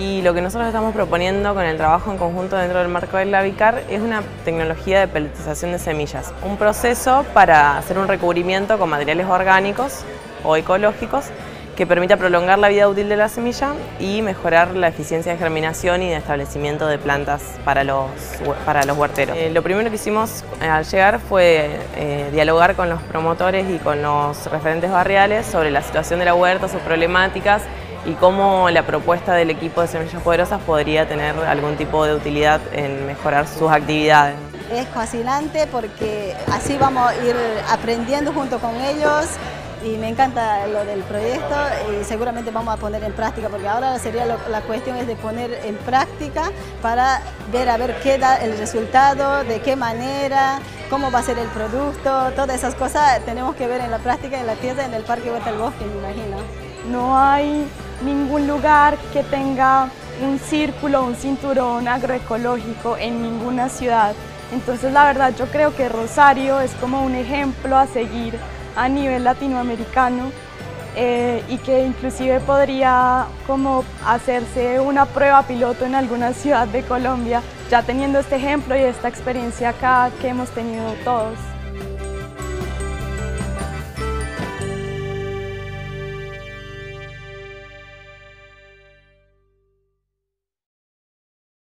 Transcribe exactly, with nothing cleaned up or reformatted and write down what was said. Y lo que nosotros estamos proponiendo con el trabajo en conjunto dentro del marco del Labicar es una tecnología de pelletización de semillas, un proceso para hacer un recubrimiento con materiales orgánicos o ecológicos que permita prolongar la vida útil de la semilla y mejorar la eficiencia de germinación y de establecimiento de plantas para los, para los huerteros. Eh, lo primero que hicimos al llegar fue eh, dialogar con los promotores y con los referentes barriales sobre la situación de la huerta, sus problemáticas y cómo la propuesta del equipo de Semillas Poderosas podría tener algún tipo de utilidad en mejorar sus actividades. Es fascinante porque así vamos a ir aprendiendo junto con ellos. Y me encanta lo del proyecto y seguramente vamos a poner en práctica, porque ahora sería lo, la cuestión es de poner en práctica para ver a ver qué da el resultado, de qué manera, cómo va a ser el producto, todas esas cosas tenemos que ver en la práctica, en la tierra, en el Parque Vuelta al Bosque, me imagino. No hay ningún lugar que tenga un círculo, un cinturón agroecológico en ninguna ciudad. Entonces la verdad yo creo que Rosario es como un ejemplo a seguir a nivel latinoamericano eh, y que inclusive podría como hacerse una prueba piloto en alguna ciudad de Colombia, ya teniendo este ejemplo y esta experiencia acá que hemos tenido todos.